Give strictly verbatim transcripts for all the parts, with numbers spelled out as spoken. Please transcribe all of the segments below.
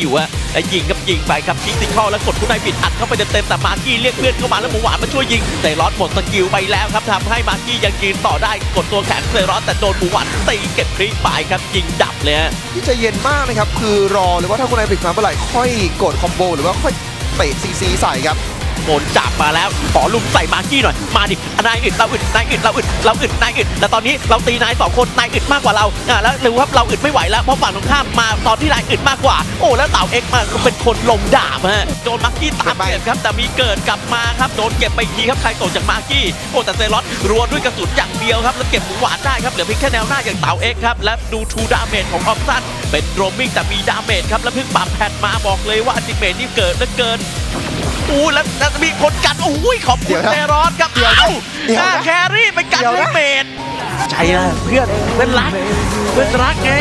อยู่อะแล้วยิงกับยิงไปครับคิกติคอลแล้วกดผู้นายปิดอัดเข้าไปเต็มๆแต่มาร์กี้เรียกเพื่อนเข้ามาแล้วหมูหวานมาช่วยยิงเตรอสหมดสกิลไปแล้วครับทำให้มาร์กี้ยังยืนต่อได้กดตัวแขนเตรอสแต่โดนหมูหวานตีเก็บคลิกไปครับยิงดับเลยฮะที่ใจเย็นมากนะครับคือรอเลยว่าถ้าผู้นายปิดมาเมื่อไหร่ค่อยกดคอมโบหรือว่าค่อยเตะซีซีใส่ครับโดนจับมาแล้วขอลุมใส่มาร์กี้หน่อยมาดินายอึดเราอึดนายอึดเราอึดเราอึดนายอึดแต่ตอนนี้เราตีนายสองคนนายอึดมากกว่าเราอ่าแล้วรู้ครับเราอึดไม่ไหวแล้วเพราะฝั่งตรงข้ามมาตอนที่นายอึดมากกว่าโอ้แล้วเต่าเอ็กมาเป็นคนลงดาบฮะโดนมาร์กี้ตามเก็บครับแต่มีเกิดกลับมาครับโดนเก็บไปทีครับใครตกจากมาร์กี้โอ้แต่เซรอสรัวด้วยกระสุนอย่างเดียวครับแล้วเก็บหวานได้ครับเหลือเพียงแค่แนวหน้าอย่างเต่าเอ็กครับและดูทูดาเมจของออฟซันเป็นโดรมมิ่งแต่มีดาเมจครับแล้วเพิ่งปรับแพทมาบอกเลยว่าดิเมจนี่เกิดและเกินอู้แล้วมีคนกันโอ้ยขอบคุณเตรอสครับเดี๋ยวหน้าแครี่ไปกันเลเมดใจนะเพื่อนเพื่อนรักเพื่อนรักไง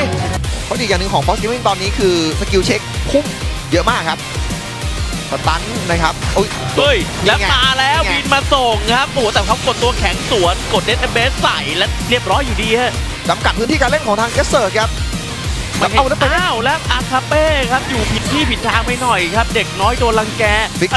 เพราะอีกอย่างหนึ่งของฟอสกิมมิ่งตอนนี้คือสกิลเช็คคุ้มเยอะมากครับสตันนะครับโอ้ยเฮ้ยแล้วมาแล้วบินมาส่งครับโอ้แต่เขากดตัวแข็งสวนกดเดนเบสใส่และเรียบร้อยอยู่ดีฮะจำกัดพื้นที่การเล่นของทางเกสเซอร์ครับเอาแล้วไปเอาแล้วอาคาเป้ครับอยู่ผิดที่ผิดทางไปหน่อยครับเด็กน้อยโดนรังแก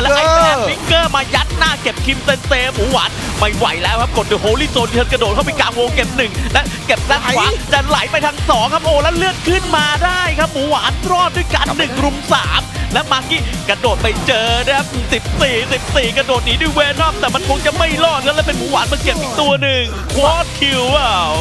แล้วไอ้แมนฟิกเกอร์มายัดหน้าเก็บคิมเซนเซหมูหวานไม่ไหวแล้วครับกดเดอะโฮลี่โซนเทิร์นกระโดดเข้าไปกลางวงเก็บหนึ่งและเก็บด้านขวาจะไหลไปทางสองครับโอ้แล้วเลือดขึ้นมาได้ครับหมูหวานรอดด้วยกันหนึ่งรุมสามและมาร์กี้กระโดดไปเจอนะครับสิบสี่สิบสี่กระโดดหนีด้วยเวนอมแต่มันคงจะไม่รอดแล้วเป็นหมูหวานมาเก็บอีกตัวหนึ่งควอดคิวอ้าว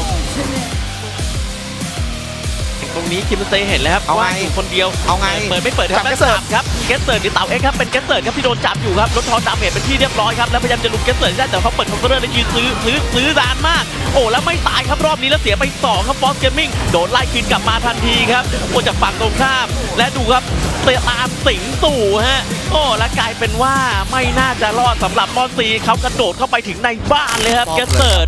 ตรงนี้คิมเซเห็นแล้วครับว่าอยู่คนเดียวเอาไงเปิดไม่เปิดครับแกสเซิร์ครับแกสเซิร์หรือเต่าเอ็กครับเป็นแกสเซิร์ครับที่โดนจับอยู่ครับรถทอดดาเมจเป็นที่เรียบร้อยครับแล้วพยายามจะลุกแกสเซิร์ได้แต่เขาเปิดคอมเตอร์ได้ยืนซื้อซื้อซื้อนานมากโอ้แล้วไม่ตายครับรอบนี้แล้วเสียไปสองครับฟอสเกมมิ่งโดนไล่คืนกลับมาทันทีครับโอ้จากฝั่งตรงข้ามและดูครับเตะตามสิงตู่ฮะโอ้และกลายเป็นว่าไม่น่าจะรอดสำหรับมอนซีเขากระโดดเข้าไปถึงในบ้านเลยครับแกสเซิร์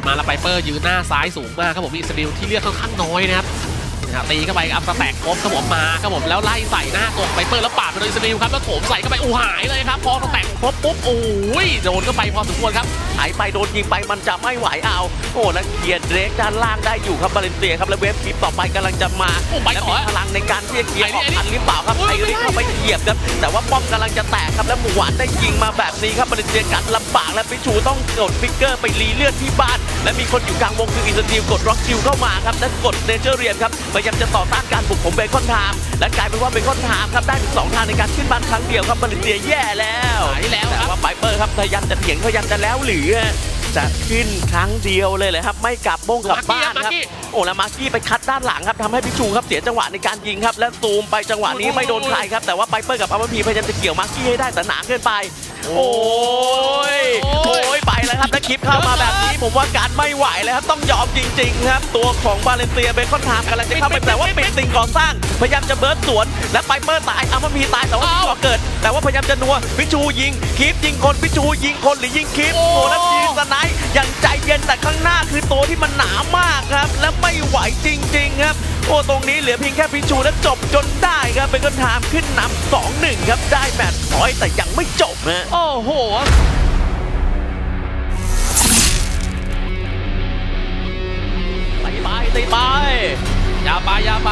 มาแล้วไปเปอร์ยืนหน้าซ้ายสูงมากครับผมมีสกิลที่เลือกค่อนข้างน้อยนะครับตีเข้าไปอัพสแต็กครบครับผมมาครับผมแล้วไล่ใส่หน้ากดไปเปอร์แล้วปาดไปโดยสกิลครับแล้วโถมใส่เข้าไปอู้หายเลยครับพอสแต็กครบปุ๊บโอ้ยโดนเข้าไปพอสมควรครับหายไปโดนยิงไปมันจะไม่ไหวเอาโอ้แล้วเกียร์เดรกด้านล่างได้อยู่ครับบาเลนเซียครับแล้วเวฟคลิปต่อไปกำลังจะมาแล้วมีพลังในการเรียกเกียร์ออกทันหรือเปล่าครับไอริสเข้าไปเหยียบครับแต่ว่าป้อมกำลังจะแตกครับแล้วหมูหวานได้ยิงมาแบบนี้ครับบาเลนเซียกัดลำบากและพิชูต้องกดฟิกเกอร์ไปรีเลือดที่บ้านและมีคนอยู่กลางวงคืออินเตอร์ทีมกดร็อกคิวเข้ามาครับและกดเนเจอร์เรียนครับพยายามจะต่อต้านการบุกของเบคอนไทม์และกลายเป็นว่าเบคอนไทม์ครับได้ถึงสองทางในการขึ้นบ้านครั้งเดียวครับบาเลนเซียแย่แล้วหายแล้วแต่ว่าไบเปอร์ครับพยายามจะเถียงพยายามจะแล้วหรือจะขึ้นครั้งเดียวเลยเลยครับไม่กลับบ้งกลับบ้านครับโอ้แล้วมาร์กี้ไปคัดด้านหลังครับทำให้พิชูครับเสียจังหวะในการยิงครับและซูมไปจังหวะนี้ไม่โดนใครครับแต่ว่าไบเปอร์กับอัลเบอร์พีพยายามจะเกี่ยวมาร์กี้ให้ได้แต่หนาเกินไปโอ้ยโอ้ยไปแล้วครับแล้วคลิปเข้ามาแบบนี้ผมว่าการไม่ไหวแล้วครับต้องยอมจริงๆครับตัวของบาเลนเซียเบคอนไทม์กำลังจะเข้าไปแต่ว่าปิดสิ่งก่อสร้างพยายามจะเบิร์ตสวนและไบเปอร์ตายอัลเบอร์พีตายแต่ว่าก่อเกิดแต่ว่าพยายามจะนัวพิชูยิงคลิปยิงคนพิชูยิงคนหรือยิงคลิปโอ้แล้วยิงสไนป์อย่างใจเย็นแต่ข้างหน้าคือตัวที่มันหนามากครับและไม่ไหวจริงๆครับโอ้ตรงนี้เหลือเพียงแค่พิชูและจบจนได้ครับเป็นคนถามขึ้นนำสองหนึ่งครับได้แมตช์พอยต์แต่ยังไม่จบนะโอ้โหไปไปตีไปอย่าไปอย่าไป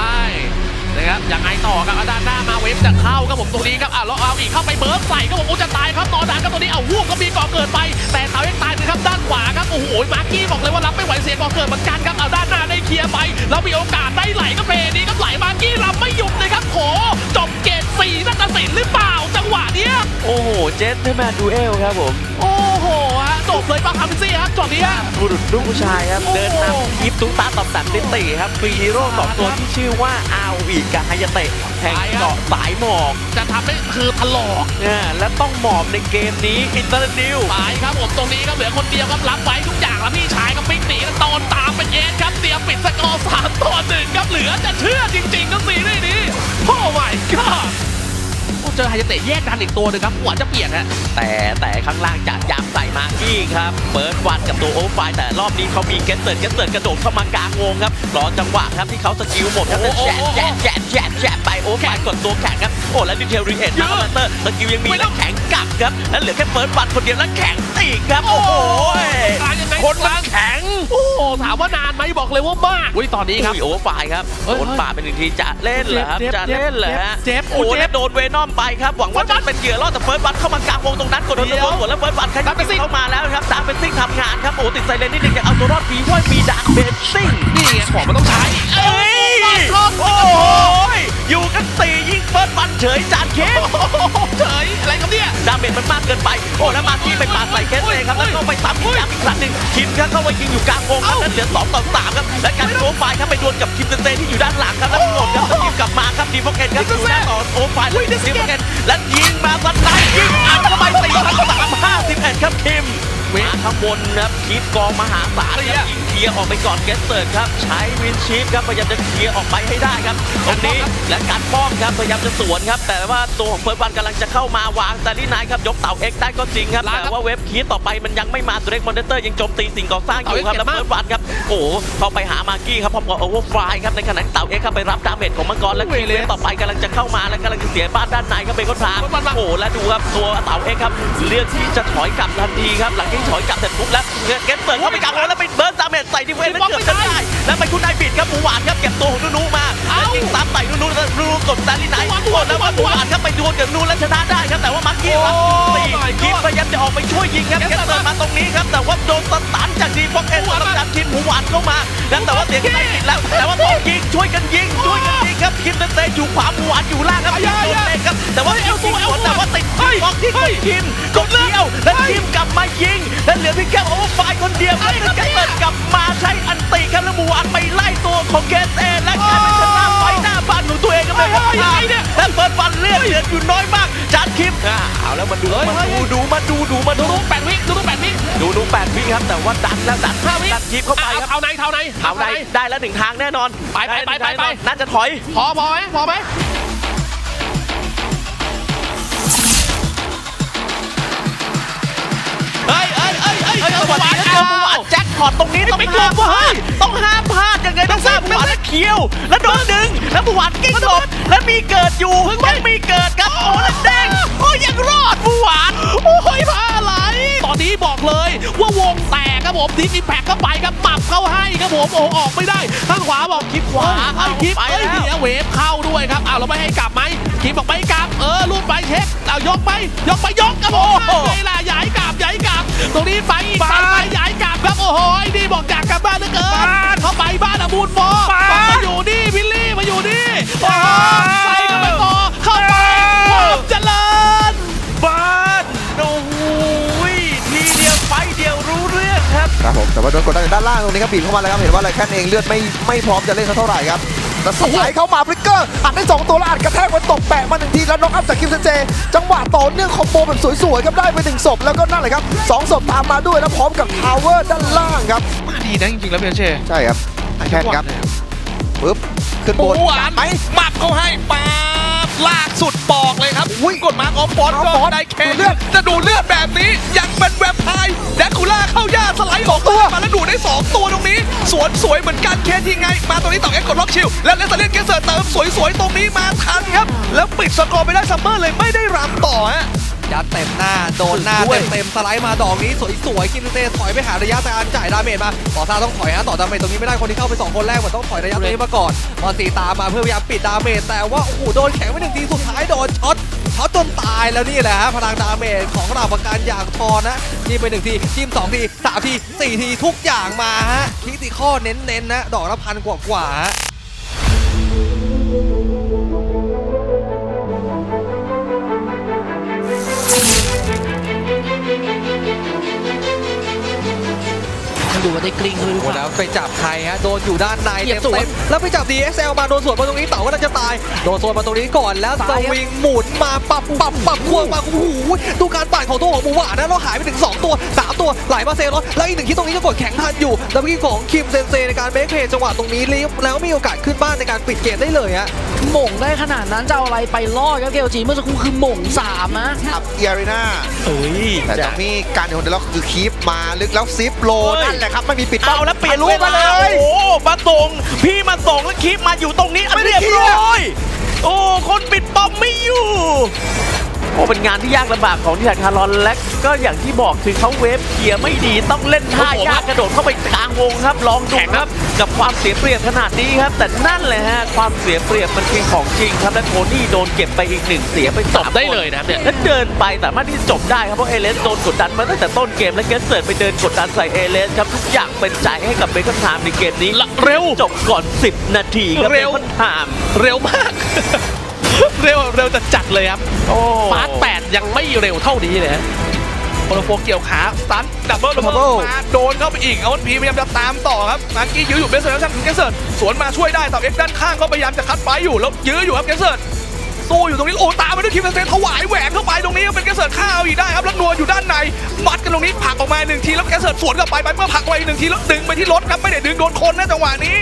นะครับอย่างไงต่อครับด้านหน้ามาเวฟจะเข้าครับผมตรงนี้ครับอ่ะแล้วเอาอีกเข้าไปเบิร์ฟใส่ครับผมจะตายครับตอนนั้นครับตัวนี้เอาวูบก็มีก่อเกิดไปแต่เขายังตายเลยครับด้านขวาครับโอ้โหมาร์กี้บอกเลยว่ารับไม่ไหวเสียก่อเกิดเหมือนกันครับเอาด้านหน้าได้เคลียร์ไปแล้วมีโอกาสได้ไหลก็เพดีครับไหลมาร์กี้รับไม่หยุดเลยครับโหจบเกมสี่นัดตัดสินหรือเปล่าจังหวะเนี้ยโอ้โหเจสแมนดูเอลครับผมโอ้โหฮะจบเลยป่ะครับพี่ซี่ครับจบนี้ฮะบุรุษลูกผู้ชายครับเดินนำยิปตุ้งตาตอบสันติติครับฟรีฮีโร่สองตัวที่ชื่อว่าอาวีกับไฮยาเตะแห่งเกาะสายหมอกจะทำให้คือถลอกเนี่ยและต้องหมอบในเกมนี้อินเตอร์ดิวไปครับผมตรงนี้ครับเหลือคนเดียวครับรับไว้ทุกอย่างแล้วพี่ชายกับปิ๊กหนีตอนตามเป็นเอสครับเตรียมปิดสกอร์สามต่อหนึ่งครับเหลือจะเชื่อจริงๆครับซีรีส์นี้โอ้ my god เจอไฮยาเตะแยกดันอีกตัวหนึ่งครับหัวจะเปลี่ยนฮะแต่แต่ข้างล่างจากยามใส่มากี้ครับเบิร์ดวันกับตัวโอฟไฟแต่รอบนี้เขามีแกสเซิร์แกสเซิร์กระโดดเข้ามากลางวงครับรอจังหวะครับที่เขาสกิลหมดครับแฉะแฉะแฉะแฉะไปโอฟไฟกดตัวแข็งครับโอ อ้และดีเทลรีเทนมาเตอร์ตะกี้ยังมีแล้วแข็งกักครับแล้วเหลือแค่เฟิร์สบัตคนเดียวแล้วแข็งตีครับโอ้โหคนมันแข็งโอ้ถามว่านานไหมบอกเลยว่ามากอุ้ยตอนนี้ครับโอ้ฝ่ายครับโดนป่าเป็นหนึ่งทีจะเล่นเหรอครับจะเล่นเหรอฮะเจ็บโอ้และโดนเวนอมไปครับหวังว่าจะเป็นเหยื่อล่อแต่เฟิร์สบัตเข้ามากลางวงตรงนั้นกดโดนตัวหัวแล้วเฟิร์สบัตขยับเข้ามาแล้วครับตามเป็นซิ่งทำงานครับโอ้ติดไซเรนนิดนึงอยากเอาตัวรอดผีห้อยมีดาร์กเบสซิ่งนี่ไงของมันต้องใช้เอ้ยโอ้ยอยู่กันตียิ่งเฟิร์สบัตเฉยจานเคสเฉยอะไรครับเนี่ยดาเมจมันมากเกินไปโอ้แล้วมาที่ไปปาใส่เคสเลยครับแล้วก็ไปซ้ำอีกอีกครั้งหนึ่งคิมครับเข้าไปยิงอยู่กลางวงแล้วเหลือสองต่อสามครับและการโอ้ไฟครับไปดวลกับคิมเซนเซที่อยู่ด้านหลังครับแล้วหมดครับแล้วคิมกลับมาครับดีโฟเกนครับดูหน้าต่อโอ้ไฟแล้วดีโฟเกนและยิงมาสันไลยิงอัดเข้าไปตีสามห้าสิบเอ็ดครับคิมมาข้างบนครับคิดกองมหาศาลยิงเคลียร์ออกไปก่อนแกสเติร์ดครับใช้วินชีฟครับพยายามจะเคลียร์ออกไปให้ได้ครับตรงนี้และการป้องครับพยายามจะสวนครับแต่ว่าตัวของเฟิร์สวันกำลังจะเข้ามาวางแต่ลี่นายครับยกเต่าเอ็กได้ก็จริงครับแต่ว่าเว็บคีต่อไปมันยังไม่มาตัวเล็กมอนเตอร์ยังโจมตีสิ่งก่อสร้างอยู่ครับแล้วเฟิร์สวันครับโอ้เข้าไปหามากี้ครับพร้อมกับโอเวอร์ไฟครับในขณะเต่าเอ็กครับไปรับดาเมจของมังกรและคีเล่ต่อไปกำลังจะเข้ามาและกำลังจะเสียบ้านด้านในครับเป็นคนทางโอ้และดูครับตัวเต่าเอ็กครับเลือกที่จะถอยกลับทันทีครับหลังที่ถอยกลับเสร็จปุ๊บแล้วเก็บเปิดเข้าไปกลางวงแล้วไปเบิร์ดดาเมจใส่ดิเวนแล้วเกือบจะได้แล้วไปคุณนายบิดครับหมูหวานครับเก็บตัวของนูนูมาแล้วยิงซ้ำใส่นูนูแล้วนูนูกดแซลลี่ไนท์กดแล้วหมูหวานครับไปดวลกับนูนูและชนะได้ครับแต่ว่ามักกี้ครับตีคิดพยายามจะออกไปช่วยยิงครับเก็บเปิดมาตรงนี้ครับแต่ว่าโดนสตันจากดีฟ็อกเอ็นแล้วดันทีมหมูหวานเข้ามาแล้วแต่ว่าเสียงนายบิดแล้วแต่ว่าต้องยิงช่วยกันยิงช่วยกันยิงครับคิมเต้อยู่ขวาหมูหวานอยู่ล่างครับโดนเตะครับแต่ว่าเอาตัวเอาแต่ว่าติดบ็อกที่คิมกดเลี้ยวและคิมกลับมายิงและเหลือพี่แก้วโอ้ฝ่ายคนเดียวครับแล้วแกเปิดกลับมาใช้อันติครับแล้วหมูหวานไปไล่ตัวของเกสเอและกลายเป็นชนะไปหน้าบ้านของตัวเองกันเลยครับและเปิดฟันเลือดเหลืออยู่น้อยมากจานคิมเอาแล้วมาดูมาดูดูมาดูดูมาดูแปดวิดูแปดวิดูดูแปดวิครับแต่ว่าดันแล้วดันห้าวิดันคิมเข้าไปครับเอาไหนเท่าไหนเท่าไหนได้แล้วถึงทางแน่นอนไปไปไปไปน่าจะถอยพอพอไหมพอไหมแจ็คพอตตรงนี้ต้องไม่กลัวว่าเฮ้ยต้องห้ามพลาดยังไงต้องทราบผู้หวานและเคี้ยวแล้วโดนดึงแล้วผู้หวานกิ้งหลบและมีเกิดอยู่ยังมีเกิดกับโอ้และแดงโอ้ยังรอดผู้หวานโอ้ยผ้าไหลตอนนี้บอกเลยว่าวงแตกครับผมทีนี้แปกเข้าไปครับหมับเข้าให้ครับผมโอ้ออกไม่ได้ข้างขวาบอกคลิปขวาไอ้คลิปไอ้เดี๋ยวเวฟเข้าด้วยครับเอาเราไม่ให้กลับไหมคลิปบอกไม่กลับเออรูดไปเช็คเอายกไปยกไปยกครับผมไอ้ล่ะย้ายกลับย้ายกลับตรงนี้ไปไปย้ายกลับครับโอ้โหนี่บอกอยากกลับบ้านเหลือเกินเข้าไปบ้านอาบูดฟอร์มาอยู่นี่พิลลี่มาอยู่นี่โอ้ไปกันไปฟอร์เข้าไปความเจริญบ้านโอ้โหทีเดียวไฟเดียวรู้เรื่องครับครับผมแต่ว่าโดนกดดันด้านล่างตรงนี้ครับบีบเข้ามาแล้วครับเห็นว่าอะไรแค่เองเลือดไม่ไม่พร้อมจะเล่นเท่าไหร่ครับแต่สายเข้ามาพลิกเกอร์อัดได้สองตัวแล้วอัดกระแทกไปตกแปะมาหนึ่งทีแล้วน็อกอัพจากคิมเซนเจจังหวะต่อเนื่องคอมโบแบบสวยๆครับได้ไปหนึ่งศพแล้วก็นั่นแหละครับสองศพตามมาด้วยแล้วพร้อมกับทาวเวอร์ด้านล่างครับมาดีนะจริงๆแล้วพี่เชษใช่ครับแค่นครับปึ๊บขึ้นบนไปหมับเขาให้ปาบลากสุดปอกเลยครับกดมาออฟฟอนก็ได้แค่เลือดจะดูเลือดแบบนี้ยังเป็นแวมไพร์แดคูล่าเข้าย่าสไลด์ออกตัวมาแล้วดูได้สองตัวตรงนี้สวนสวยเหมือนกันแค่ยังไงมาตรงนี้ต่อแอคกดล็อกชิลและเลสเตอร์เล่นแกเสิร์เติมสวยๆตรงนี้มาทันครับแล้วปิดสกอร์ไปได้ซัมเมอร์เลยไม่ได้รำต่อฮะยัดเต็มหน้าโดนหน้าเต็มสไลด์มาดอกนี้สวยๆกินเตะถอยไปหาระยะการจ่ายดาเมจมาต่อซาต้องถอยฮะต่อดาเมจตรงนี้ไม่ได้คนที่เข้าไปสองคนแรกมันต้องถอยระยะนี้มาก่อนมอนตีตามมาเพื่อพยายามปิดดาเมจแต่ว่าโอ้โหโดนแข็งไปหนึ่งทีสุดท้ายโดนช็อตช็อตจนตายแล้วนี่แหละฮะพลังดาเมจของเหล่าประกันอย่างทอนะนี่ไปหนึ่งทีจิ้มสองทีสามทีสี่ทีทุกอย่างมาฮะคริติคอลเน้นๆนะดอกละพันกว่าดูว่าได้กลิ้งเลยแล้วไปจับใครฮะโดนอยู่ด้านในเต็มเต็มแล้วไปจับ ดี เอส แอล มาโดนสวนมาตรงนี้เต่าก็น่าจะตายโดนสวนมาตรงนี้ก่อนแล้วสวิงหมุนมาปับปับปับควงมาโอ้โหดูการปั่นของตัวของหมูหวานนะเราหายไปถึงสองตัวสามตัวไหลมาเซลล์แล้วอีกหนึ่งที่ตรงนี้จะกดแข็งทันอยู่แล้วพี่ของคิมเซนเซในการเบรกเพจจังหวะตรงนี้รีบแล้วมีโอกาสขึ้นบ้านในการปิดเกมได้เลยฮะหม่งได้ขนาดนั้นจะเอาอะไรไปล่อครับเกลจีเมื่อสักครู่คือหม่งสามนะอับเอเรน่าแต่จังมีการของเดล็อกคือคีฟมาลึกแล้วซิปโลนั่นแหละครับไม่มีปิดเอาแล้วเปลี่ยนลูกมาเลยโอ้มาส่งพี่มาส่งแล้วคีฟมาอยู่ตรงนี้เรียบร้อยโอ้คนปิดป้อมไม่อยู่ โอ้เป็นงานที่ยากลำบากของดิฉันคารอนและก็อย่างที่บอกคือเขาเวฟเขียไม่ดีต้องเล่นท่ายากกระโดดเข้าไปกลางวงครับลองดูครับกับความเสียเปรียบขนาดนี้ครับแต่นั่นแหละฮะความเสียเปรียบมันคือของจริงครับและโทนี่โดนเก็บไปอีกหนึ่งเสียไปจบได้เลยนะเนี่ยแล้วเดินไปสามารถที่จบได้ครับเพราะเอเลสโดนกดดันมาตั้งแต่ต้นเกมและเกสเซิร์ดไปเดินกดดันใส่เอเลสครับทุกอย่างเป็นใจให้กับเบคอนไทม์ในเกมนี้เร็วจบก่อนสิบนาทีครับเบคอนไทม์เร็วมากเร็วเร็วจะจัดเลยครับฟาสต์แปดยังไม่เร็วเท่านี้เลยฮะโปรโฟเกี่ยวขาสตันดับเบิลดับเบิลมาโดนเข้าไปอีกเอาพีพยายามจะตามต่อครับนักกี้ยื้ออยู่เบสเซอร์ชั้นเกสเซอร์สวนมาช่วยได้ต่อเอ็กซ์ด้านข้างก็พยายามจะคัดไฟอยู่แล้วยื้ออยู่ครับเกสเซอร์สู้อยู่ตรงนี้โอ้ตามไปด้วยคิมเซนถวายแหวกเข้าไปตรงนี้เป็นเกสเซอร์ข้าวอีกได้ครับแล้วนัวอยู่ด้านในมัดกันตรงนี้ผักออกมาหนึ่งทีแล้วเกสเซอร์สวนกลับไปไปเมื่อผักไปหนึ่งทีแล้วดึงไปที่รถครับไม่ได้ดึงโดนคนนะจังหวะนี้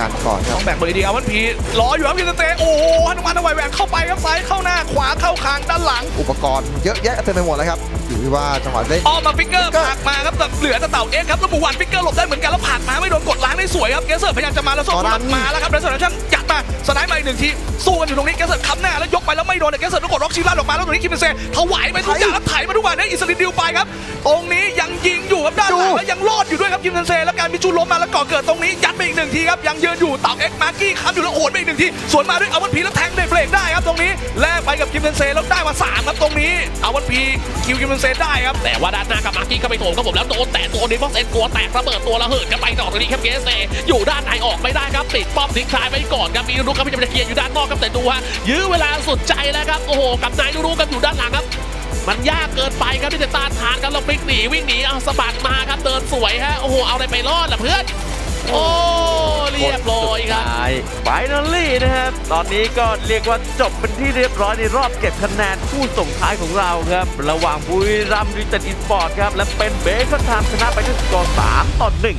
การก่อนต้องแบกเบอร์ดีเอาวันพีล้ออยู่ครับกินเตะโอ้โหฮันวันเอาไว้แหวกเข้าไปครับซ้ายเข้าหน้าขวาเข้าคางด้านหลังอุปกรณ์เยอะแยะเต็มไปหมดเลยครับอยู่ที่ว่าจังหวะได้ออกมาฟิกเกอร์ผักมาครับแต่เหลือแต่เต่าเอ็กครับแล้วบุวันฟิกเกอร์หลบได้เหมือนกันแล้วผ่านมาไม่โดนกดล้างได้สวยครับเกสเซอร์พยายามจะมาแล้วโซ่หลุดมาแล้วครับแล้วโซ่ช่างจัดมาสไนด์มาอีกหนึ่งทีสู้กันอยู่ตรงนี้เกสเซอร์ค้ำหน้าแล้วยกไปแล้วไม่โดนเกสเซอร์ต้องกดล็อกชิล่าออกมาแล้วตรงนี้กินเตะถวายไปทุกอย่างแล้วถ่ายมาทุกวันนี้อิสลินดิวไปครับตรงนี้ยังยิงอยู่ครับด้านหลังแล้วยังรอดอยู่ด้วยครับกิมเซนเซแล้วการมิจูล้มมาแล้วก่อเกิดตรงนี้ยัดไปอีกหนึ่งทีครับยังยืนอยู่เต่าเอ็กมาร์กี้ค้ำอยู่แล้วโอนไปอีกหนึ่งทีสวนมาด้วยอาวันพีแล้วแทงเดฟเฟลกได้ครับตรงนี้แลกไปกับกิมเซนเซแล้วได้มาสามครับตรงนี้อาวันพีคิวกิมเซนเซได้ครับแต่ว่าด้านหน้ากับมาร์กี้เข้าไปโถมครับผมแล้วโดนแต่ตัวนี้บ็อกเอ็นกลัวแตกระเบิดตัวระเหิดกันไปต่อตรงนี้ครับเกสเซอยู่ด้านในออกไม่ได้ครับติดป้อมทิ้งคลายไปก่อนครับมีรุกครับพี่จำเกียร์อยู่ด้านนอกครับแต่ดูฮะยื้อเวลาสุดใจแล้วครับโอ้โหกับนายรู้กันอยู่ด้านหลังครับมันยากเกินไปครับที่จะต้านทานกันเราพลิกหนีวิ่งหนีเอาสะบัดมาครับเดินสวยฮะโอ้โหเอาอะไรไปรอดล่ะเพื่อนโอ้เรียบร้อยครับไฟนอลลี่นะครับตอนนี้ก็เรียกว่าจบเป็นที่เรียบร้อยในรอบเก็บคะแนนคู่ส่งท้ายของเราครับระหว่างบุรีรัมย์ยูไนเต็ดอีสปอร์ตครับและเป็นเบคอนไทม์ชนะไปด้วยสกอร์สามต่อหนึ่ง